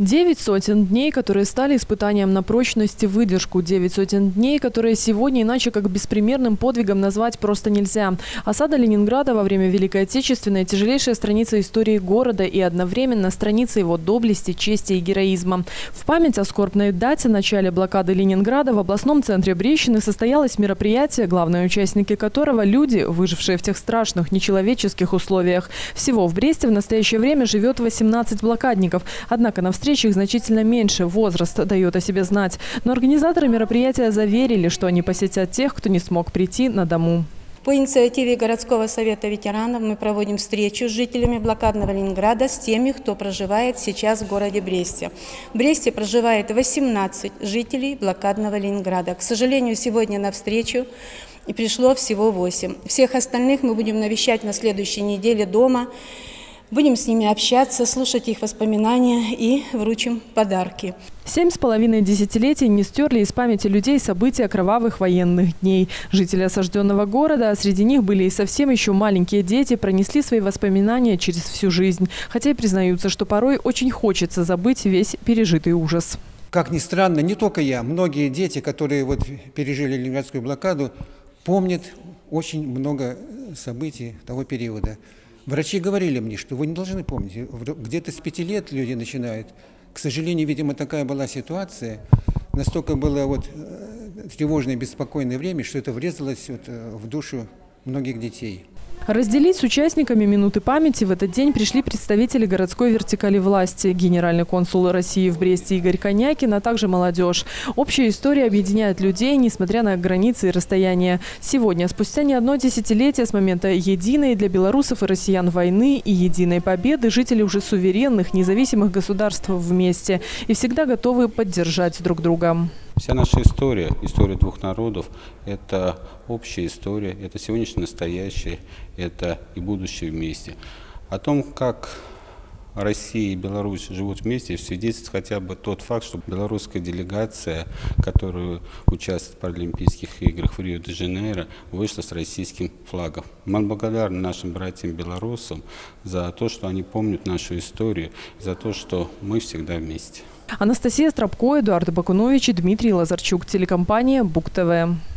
9 сотен дней, которые стали испытанием на прочность и выдержку. 9 сотен дней, которые сегодня иначе как беспримерным подвигом назвать просто нельзя. Осада Ленинграда во время Великой Отечественной – тяжелейшая страница истории города и одновременно страница его доблести, чести и героизма. В память о скорбной дате начала блокады Ленинграда в областном центре Брещины состоялось мероприятие, главные участники которого – люди, выжившие в тех страшных, нечеловеческих условиях. Всего в Бресте в настоящее время живет 18 блокадников, однако на встреч их значительно меньше, возраст дает о себе знать. Но организаторы мероприятия заверили, что они посетят тех, кто не смог прийти на дому. По инициативе городского совета ветеранов мы проводим встречу с жителями блокадного Ленинграда, с теми, кто проживает сейчас в городе Бресте. В Бресте проживает 18 жителей блокадного Ленинграда. К сожалению, сегодня на встречу пришло всего 8. Всех остальных мы будем навещать на следующей неделе дома. Будем с ними общаться, слушать их воспоминания и вручим подарки. 7,5 десятилетий не стерли из памяти людей события кровавых военных дней. Жители осажденного города, а среди них были и совсем еще маленькие дети, пронесли свои воспоминания через всю жизнь. Хотя и признаются, что порой очень хочется забыть весь пережитый ужас. Как ни странно, не только я, многие дети, которые пережили Ленинградскую блокаду, помнят очень много событий того периода. Врачи говорили мне, что вы не должны помнить, где-то с 5 лет люди начинают. К сожалению, видимо, такая была ситуация, настолько было тревожное, беспокойное время, что это врезалось в душу многих детей. Разделить с участниками минуты памяти в этот день пришли представители городской вертикали власти, генеральный консул России в Бресте Игорь Конякин, а также молодежь. Общая история объединяет людей, несмотря на границы и расстояния. Сегодня, спустя не одно десятилетие с момента единой для белорусов и россиян войны и единой победы, жители уже суверенных, независимых государств вместе и всегда готовы поддержать друг друга. Вся наша история, история двух народов, это общая история, это сегодняшнее настоящее, это и будущее вместе. О том, как Россия и Беларусь живут вместе, свидетельствует хотя бы тот факт, что белорусская делегация, которая участвует в Паралимпийских играх в Рио-де-Жанейро, вышла с российским флагом. Мы благодарны нашим братьям-белорусам за то, что они помнят нашу историю, за то, что мы всегда вместе. Анастасия Страбко, Эдуард Бакунович и Дмитрий Лазарчук. Телекомпания Бук-ТВ.